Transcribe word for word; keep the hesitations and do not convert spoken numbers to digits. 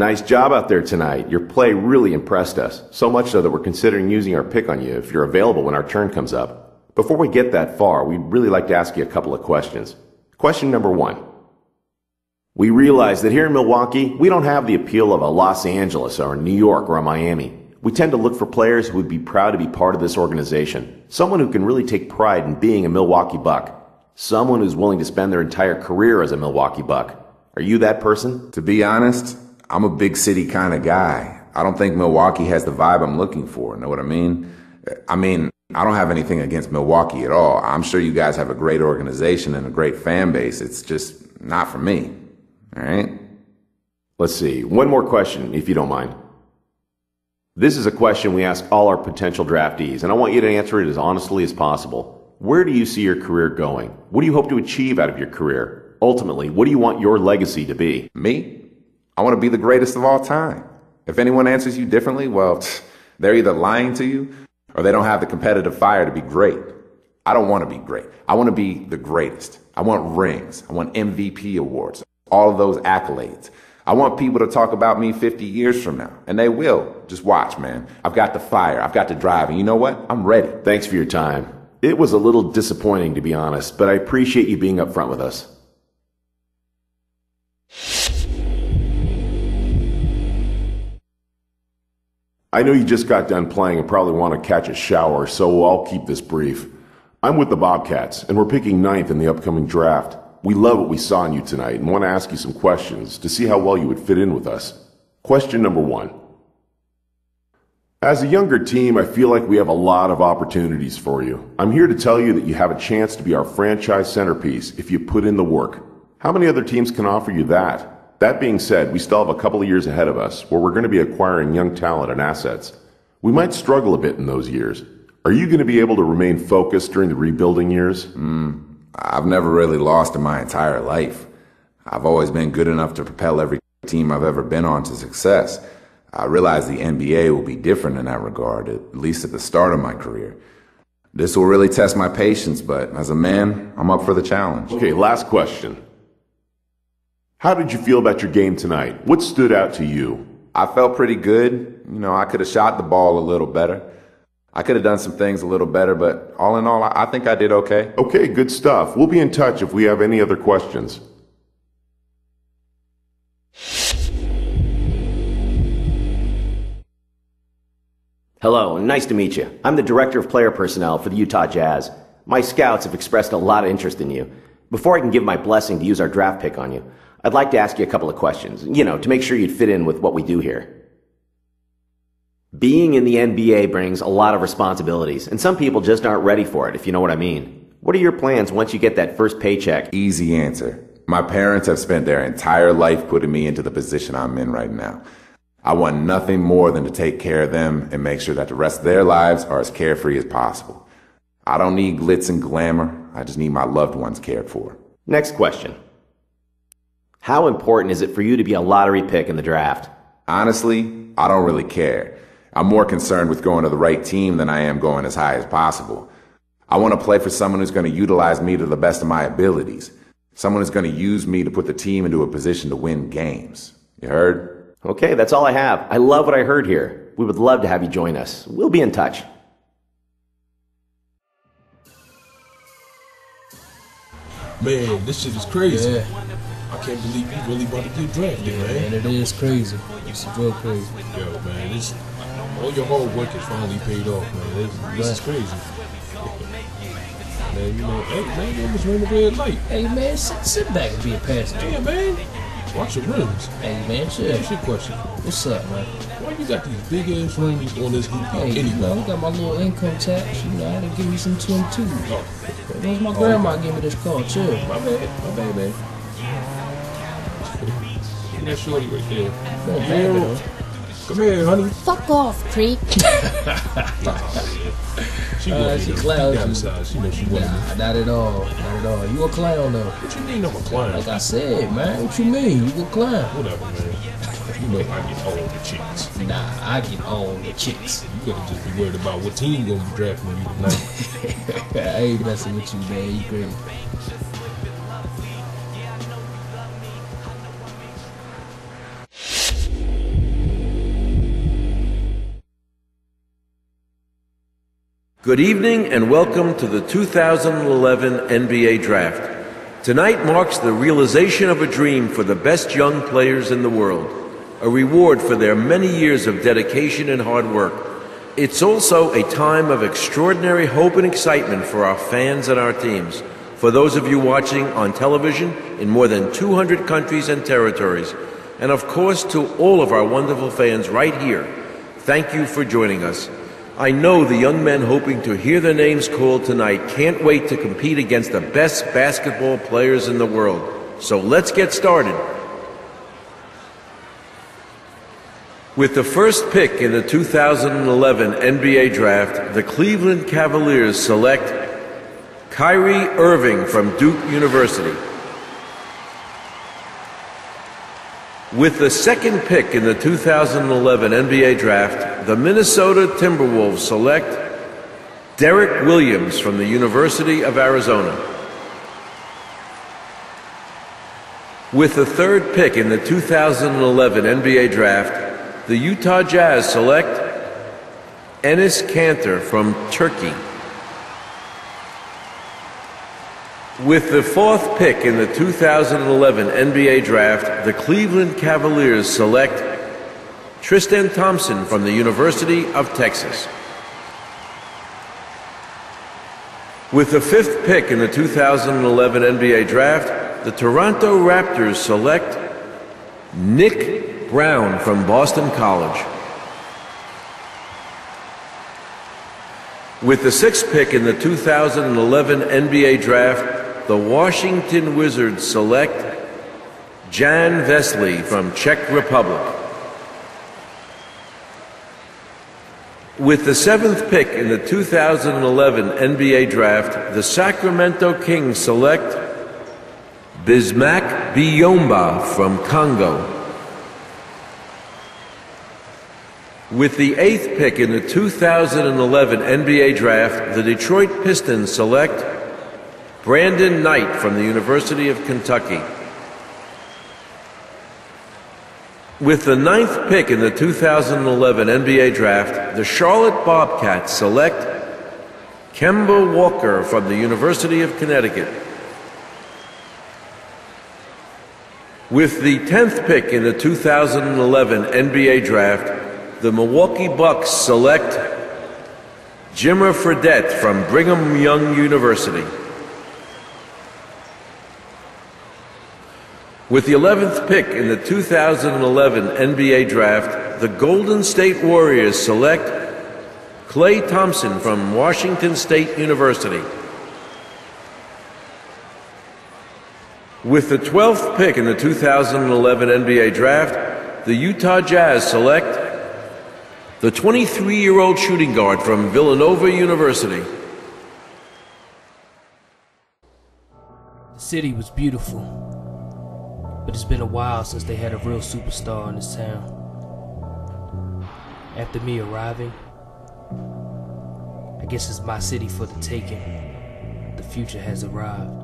Nice job out there tonight. Your play really impressed us, so much so that we're considering using our pick on you if you're available when our turn comes up. Before we get that far, we'd really like to ask you a couple of questions. Question number one. We realize that here in Milwaukee, we don't have the appeal of a Los Angeles or a New York or a Miami. We tend to look for players who would be proud to be part of this organization, someone who can really take pride in being a Milwaukee Buck, someone who's willing to spend their entire career as a Milwaukee Buck. Are you that person? To be honest, I'm a big city kind of guy. I don't think Milwaukee has the vibe I'm looking for. Know what I mean? I mean, I don't have anything against Milwaukee at all. I'm sure you guys have a great organization and a great fan base. It's just not for me. All right? Let's see. One more question, if you don't mind. This is a question we ask all our potential draftees, and I want you to answer it as honestly as possible. Where do you see your career going? What do you hope to achieve out of your career? Ultimately, what do you want your legacy to be? Me? I want to be the greatest of all time. If anyone answers you differently, well, they're either lying to you or they don't have the competitive fire to be great. I don't want to be great. I want to be the greatest. I want rings. I want M V P awards, all of those accolades. I want people to talk about me fifty years from now, and they will. Just watch, man. I've got the fire. I've got the drive, and you know what? I'm ready. Thanks for your time. It was a little disappointing, to be honest, but I appreciate you being up front with us. I know you just got done playing and probably want to catch a shower, so I'll keep this brief. I'm with the Bobcats, and we're picking ninth in the upcoming draft. We love what we saw in you tonight and want to ask you some questions to see how well you would fit in with us. Question number one. As a younger team, I feel like we have a lot of opportunities for you. I'm here to tell you that you have a chance to be our franchise centerpiece if you put in the work. How many other teams can offer you that? That being said, we still have a couple of years ahead of us where we're going to be acquiring young talent and assets. We might struggle a bit in those years. Are you going to be able to remain focused during the rebuilding years? Mm, I've never really lost in my entire life. I've always been good enough to propel every team I've ever been on to success. I realize the N B A will be different in that regard, at least at the start of my career. This will really test my patience, but as a man, I'm up for the challenge. Okay, last question. How did you feel about your game tonight? What stood out to you? I felt pretty good. You know, I could have shot the ball a little better. I could have done some things a little better, but all in all, I think I did okay. Okay, good stuff. We'll be in touch if we have any other questions. Hello, nice to meet you. I'm the Director of Player Personnel for the Utah Jazz. My scouts have expressed a lot of interest in you. Before I can give my blessing to use our draft pick on you, I'd like to ask you a couple of questions, you know, to make sure you'd fit in with what we do here. Being in the N B A brings a lot of responsibilities, and some people just aren't ready for it, if you know what I mean. What are your plans once you get that first paycheck? Easy answer. My parents have spent their entire life putting me into the position I'm in right now. I want nothing more than to take care of them and make sure that the rest of their lives are as carefree as possible. I don't need glitz and glamour. I just need my loved ones cared for. Next question. How important is it for you to be a lottery pick in the draft? Honestly, I don't really care. I'm more concerned with going to the right team than I am going as high as possible. I want to play for someone who's going to utilize me to the best of my abilities. Someone who's going to use me to put the team into a position to win games. You heard? Okay, that's all I have. I love what I heard here. We would love to have you join us. We'll be in touch. Man, this shit is crazy. Yeah. I can't believe you really about to get drafted, yeah, man. It is crazy. It's real crazy. Yo, man, this, all your hard work has finally paid off, man. This, this is crazy. Man, you know, hey, man, you almost ran the red light. Hey, man, sit, sit back and be a passenger. Yeah, man. Watch your rims. Hey, man, shit. What's your question? What's up, man? Why you got these big-ass rims on this hoopy hey, anyway? You know, I got my little income tax. You know, I had to give me some two and two. Oh. It was my oh, grandma okay. gave me this car, chill. My bad, my bad, man. That shorty right there. Come, Come here, honey. Fuck off, creep. She uh, she clown. She knows she wasn't. Nah, not at all. Not at all. You a clown though? What you mean I'm a clown? Like I said, man. What you mean? You a clown? Whatever, man. You know I get all the chicks. Nah, I get all the chicks. You gotta just be worried about what team gonna be drafting you tonight. I ain't messing with you, man. You crazy. Shh. Good evening and welcome to the two thousand eleven N B A Draft. Tonight marks the realization of a dream for the best young players in the world, a reward for their many years of dedication and hard work. It's also a time of extraordinary hope and excitement for our fans and our teams, for those of you watching on television in more than two hundred countries and territories, and of course to all of our wonderful fans right here. Thank you for joining us. I know the young men hoping to hear their names called tonight can't wait to compete against the best basketball players in the world. So let's get started. With the first pick in the two thousand eleven N B A Draft, the Cleveland Cavaliers select Kyrie Irving from Duke University. With the second pick in the two thousand eleven N B A Draft, the Minnesota Timberwolves select Derrick Williams from the University of Arizona. With the third pick in the two thousand eleven N B A Draft, the Utah Jazz select Enes Kanter from Turkey. With the fourth pick in the two thousand eleven N B A Draft, the Cleveland Cavaliers select Tristan Thompson from the University of Texas. With the fifth pick in the two thousand eleven N B A Draft, the Toronto Raptors select Nick Brown from Boston College. With the sixth pick in the two thousand eleven N B A Draft, the Washington Wizards select Jan Vesely from Czech Republic. With the seventh pick in the two thousand eleven N B A Draft, the Sacramento Kings select Bismack Biyombo from Congo. With the eighth pick in the two thousand eleven N B A Draft, the Detroit Pistons select Brandon Knight from the University of Kentucky. With the ninth pick in the two thousand eleven N B A Draft, the Charlotte Bobcats select Kemba Walker from the University of Connecticut. With the tenth pick in the two thousand eleven N B A Draft, the Milwaukee Bucks select Jimmer Fredette from Brigham Young University. With the eleventh pick in the two thousand eleven N B A Draft, the Golden State Warriors select Klay Thompson from Washington State University. With the twelfth pick in the two thousand eleven N B A Draft, the Utah Jazz select the twenty-three-year-old shooting guard from Villanova University. The city was beautiful, but it's been a while since they had a real superstar in this town. After me arriving, I guess it's my city for the taking. The future has arrived.